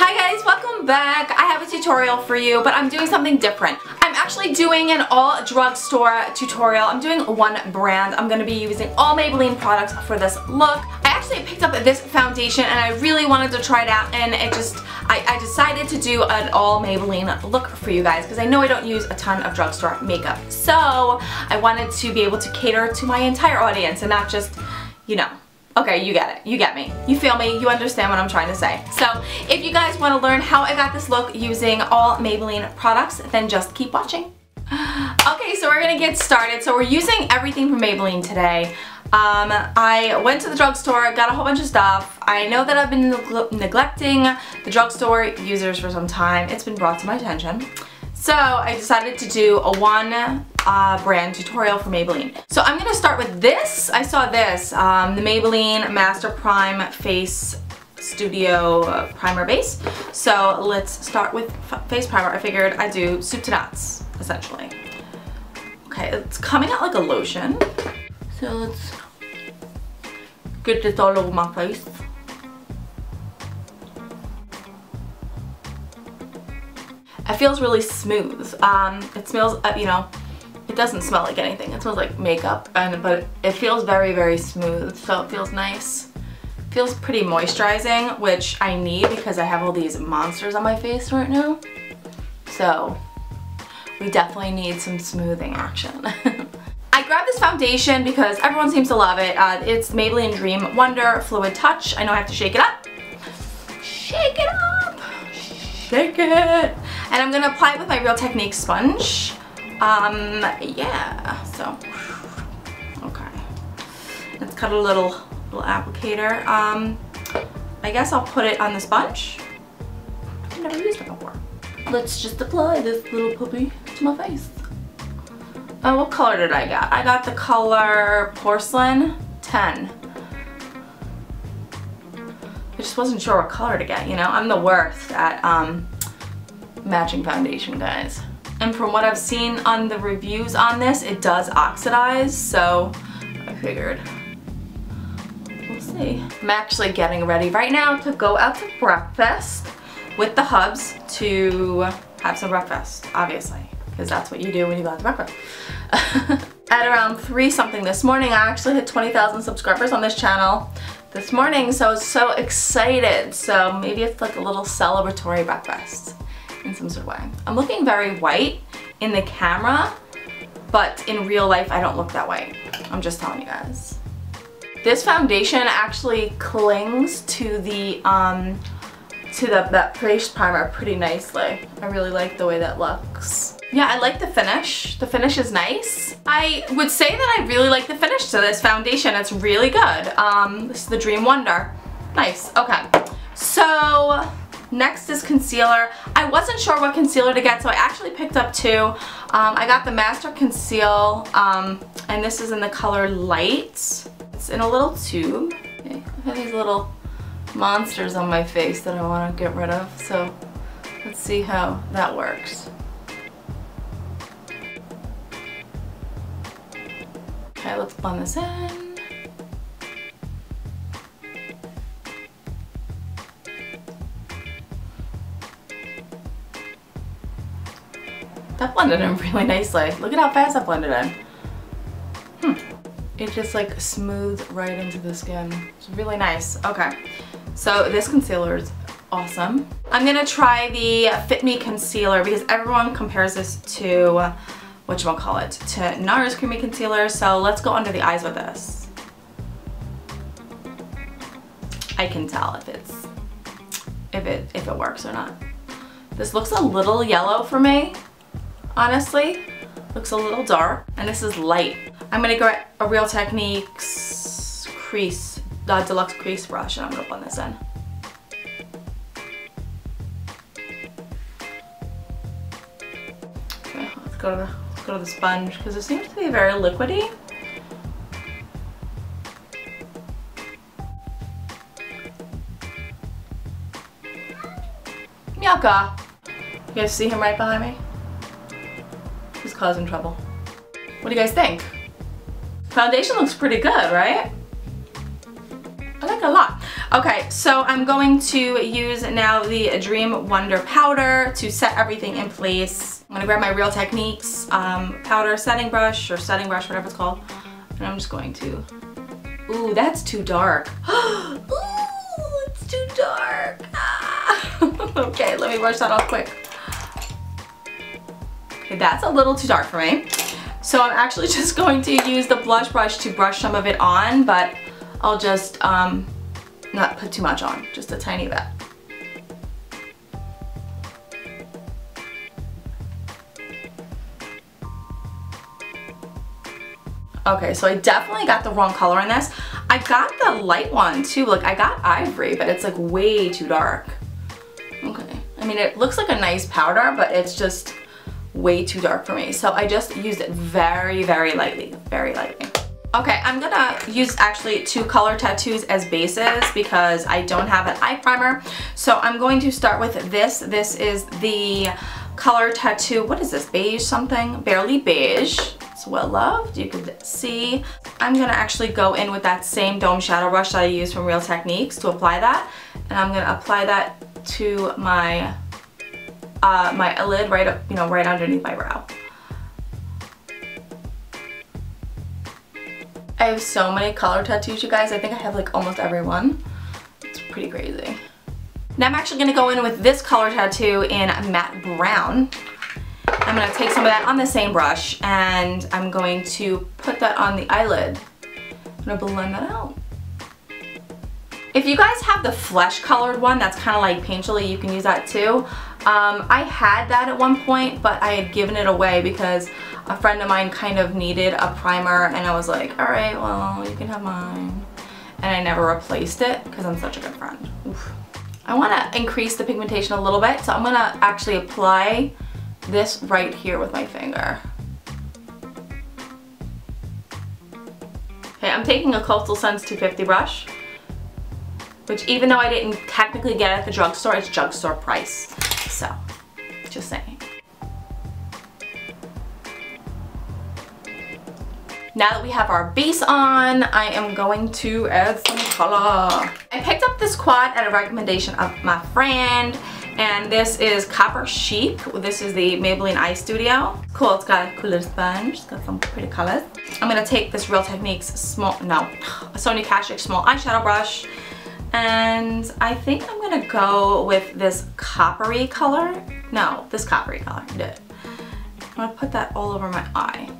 Hi guys, welcome back. I have a tutorial for you, but I'm doing something different. I'm actually doing an all drugstore tutorial. I'm doing one brand. I'm going to be using all Maybelline products for this look. I actually picked up this foundation and I really wanted to try it out, and it just, I decided to do an all Maybelline look for you guys because I know I don't use a ton of drugstore makeup. So I wanted to be able to cater to my entire audience and not just, you know, okay, you get it. You get me. You feel me. You understand what I'm trying to say. So if you guys want to learn how I got this look using all Maybelline products, then just keep watching. Okay, so we're going to get started. So we're using everything from Maybelline today. I went to the drugstore, got a whole bunch of stuff. I know that I've been neglecting the drugstore users for some time. It's been brought to my attention. So I decided to do a one brand tutorial for Maybelline. So I'm going to start with this. I saw this, the Maybelline Master Prime Face Studio Primer Base. So let's start with face primer. I figured I'd do soup to nuts, essentially. Okay, it's coming out like a lotion. So let's get this all over my face. It feels really smooth. It smells, you know, it doesn't smell like anything. It smells like makeup, but it feels very, very smooth. So it feels nice. It feels pretty moisturizing, which I need because I have all these monsters on my face right now. So we definitely need some smoothing action. I grabbed this foundation because everyone seems to love it. It's Maybelline Dream Wonder Fluid Touch. I know I have to shake it up. Shake it up. Shake it. And I'm going to apply it with my Real Techniques sponge. Yeah, so, okay. Let's cut a little applicator. I guess I'll put it on the sponge. I've never used it before. Let's just apply this little puppy to my face. Oh, what color did I get? I got the color Porcelain 10. I just wasn't sure what color to get, you know? I'm the worst at, matching foundation, guys, and from what I've seen on the reviews on this, it does oxidize, so I figured we'll see. I'm actually getting ready right now to go out to breakfast with the hubs to have some breakfast, obviously, because that's what you do when you go out to breakfast. At around 3-something this morning, I actually hit 20,000 subscribers on this channel this morning, so I was so excited. So maybe it's like a little celebratory breakfast in some sort of way. I'm looking very white in the camera, but in real life I don't look that white. I'm just telling you guys. This foundation actually clings to the face primer pretty nicely. I really like the way that looks. Yeah, I like the finish. The finish is nice. I would say that I really like the finish to this foundation. It's really good. This is the Dream Wonder. Nice. Okay. So next is concealer. I wasn't sure what concealer to get, so I actually picked up two. I got the Master Conceal, and this is in the color Light. It's in a little tube. Okay. I have these little monsters on my face that I want to get rid of, so let's see how that works. Okay, let's blend this in. That blended in really nicely. Look at how fast that blended in. It just like smooths right into the skin. It's really nice. Okay, so this concealer is awesome. I'm gonna try the Fit Me Concealer because everyone compares this to, whatchamacallit, to NARS Creamy Concealer. So let's go under the eyes with this. I can tell if it works or not. This looks a little yellow for me. Honestly, looks a little dark, and this is light. I'm gonna get a Real Techniques crease, the deluxe crease brush, and I'm gonna blend this in. Okay, let's go to the sponge because it seems to be very liquidy. Mioka, you guys see him right behind me? He's causing trouble. What do you guys think? Foundation looks pretty good, right? I like it a lot. Okay, so I'm going to use now the Dream Wonder powder to set everything in place. I'm gonna grab my Real Techniques powder setting brush, or whatever it's called. And I'm just going to, ooh, that's too dark. Ooh, it's too dark. Ah. Okay, let me brush that off quick. Okay, that's a little too dark for me. So I'm actually just going to use the blush brush to brush some of it on, but I'll just not put too much on, just a tiny bit. Okay, so I definitely got the wrong color in this. I got the light one too, like I got ivory, but it's like way too dark. Okay, I mean it looks like a nice powder, but it's just way too dark for me. So I just used it very, very lightly, Okay, I'm gonna use actually two color tattoos as bases because I don't have an eye primer. So I'm going to start with this. This is the color tattoo, what is this, beige something? Barely Beige. It's well loved, you can see. I'm gonna actually go in with that same dome shadow brush that I used from Real Techniques to apply that. And I'm gonna apply that to my my eyelid right up, right underneath my brow. I have so many color tattoos, you guys. I think I have like almost every one. It's pretty crazy. Now I'm actually gonna go in with this color tattoo in matte brown. I'm gonna take some of that on the same brush and I'm going to put that on the eyelid. I'm gonna blend that out. If you guys have the flesh colored one, that's kind of like Painterly, you can use that too. I had that at one point, but I had given it away because a friend of mine kind of needed a primer and I was like, all right, well, you can have mine. And I never replaced it because I'm such a good friend. Oof. I want to increase the pigmentation a little bit, so I'm going to actually apply this right here with my finger. Okay, I'm taking a Coastal Scents 250 brush, which even though I didn't technically get it at the drugstore, it's drugstore price. So, just saying. Now that we have our base on, I am going to add some color. I picked up this quad at a recommendation of my friend, and this is Copper Chic. This is the Maybelline Eye Studio. It's cool, it's got a cooler sponge, it's got some pretty colors. I'm gonna take this Real Techniques Sonia Kashuk small eyeshadow brush. And I think I'm gonna go with this coppery color. No, this coppery color. I'm gonna put that all over my eye.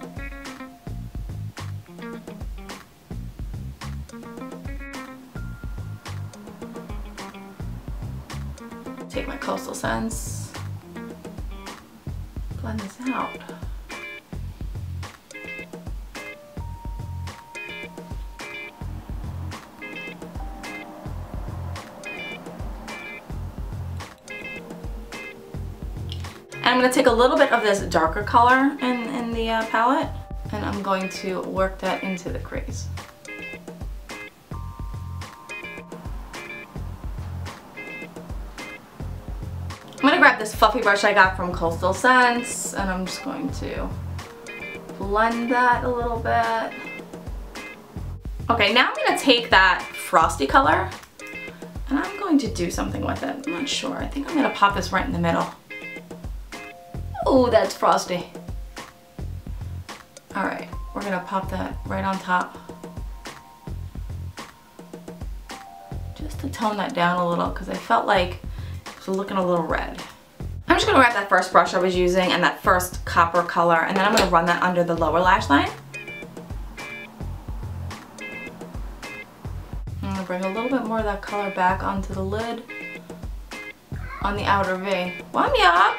Take my Coastal Scents. Blend this out. I'm going to take a little bit of this darker color in the palette, and I'm going to work that into the crease. I'm going to grab this fluffy brush I got from Coastal Scents, and I'm just going to blend that a little bit. Okay, now I'm going to take that frosty color, and I'm going to do something with it. I'm not sure. I think I'm going to pop this right in the middle. Oh, that's frosty. All right, we're gonna pop that right on top. Just to tone that down a little because I felt like it was looking a little red. I'm just gonna grab that first brush I was using and that first copper color, and then I'm gonna run that under the lower lash line. I'm gonna bring a little bit more of that color back onto the lid on the outer V. Wow, Mioka!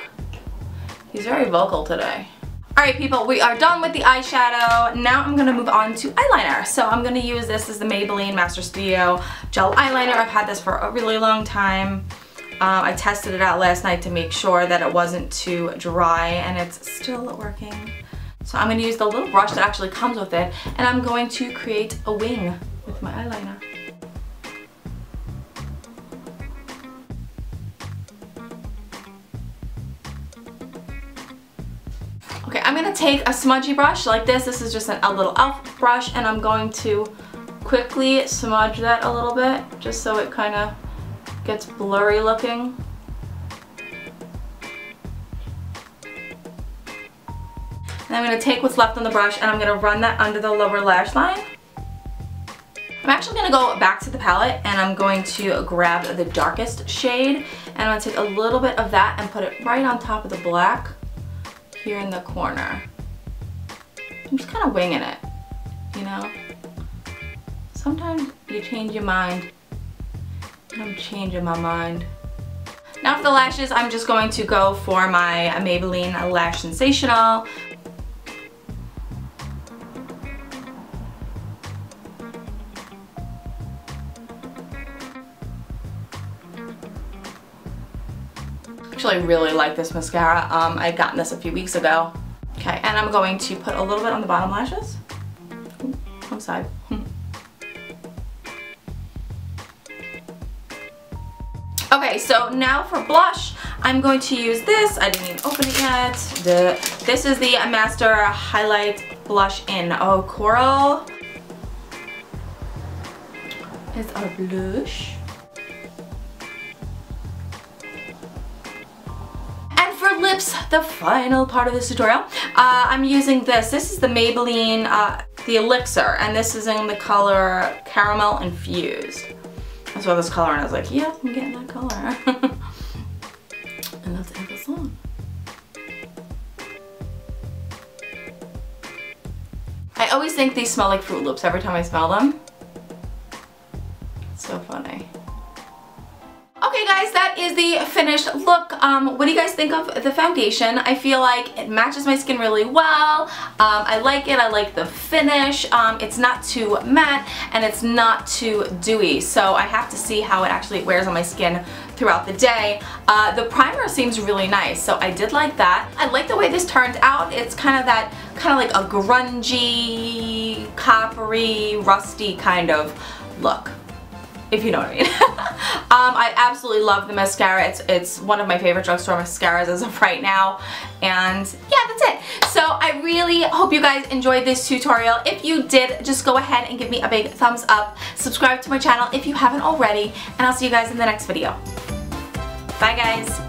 He's very vocal today. All right, people, we are done with the eyeshadow. Now I'm gonna move on to eyeliner. So I'm gonna use this as the Maybelline Master Studio Gel Eyeliner. I've had this for a really long time. I tested it out last night to make sure that it wasn't too dry, and it's still working. So I'm gonna use the little brush that actually comes with it, and I'm going to create a wing with my eyeliner. I'm going to take a smudgy brush like this. This is just a little elf brush, and I'm going to quickly smudge that a little bit just so it kind of gets blurry looking. And I'm going to take what's left on the brush and I'm going to run that under the lower lash line. I'm actually going to go back to the palette and I'm going to grab the darkest shade and I'm going to take a little bit of that and put it right on top of the black here in the corner. I'm just kind of winging it, you know? Sometimes you change your mind. I'm changing my mind. Now for the lashes, I'm just going to go for my Maybelline Lash Sensational. Actually, I really like this mascara. I got this a few weeks ago. Okay, and I'm going to put a little bit on the bottom lashes. Ooh, wrong side. Okay, so now for blush, I'm going to use this. I didn't even open it yet. This is the Master Highlight Blush in Coral. It's a blush. And for lips, the final part of this tutorial, I'm using this. This is the Maybelline, the Elixir, and this is in the color Caramel Infused. I saw this color and I was like, yeah, I'm getting that color. And that's the end of this one. I always think these smell like Fruit Loops every time I smell them. It's so funny. Okay guys, that is the finished look. What do you guys think of the foundation? I feel like it matches my skin really well. I like it. I like the finish. It's not too matte and it's not too dewy, so I have to see how it actually wears on my skin throughout the day. The primer seems really nice, so I did like that. I like the way this turned out. It's kind of that, kind of like a grungy, coppery, rusty kind of look, if you know what I mean. I absolutely love the mascara. It's one of my favorite drugstore mascaras as of right now. And yeah, that's it. So I really hope you guys enjoyed this tutorial. If you did, just go ahead and give me a big thumbs up. Subscribe to my channel if you haven't already. And I'll see you guys in the next video. Bye guys.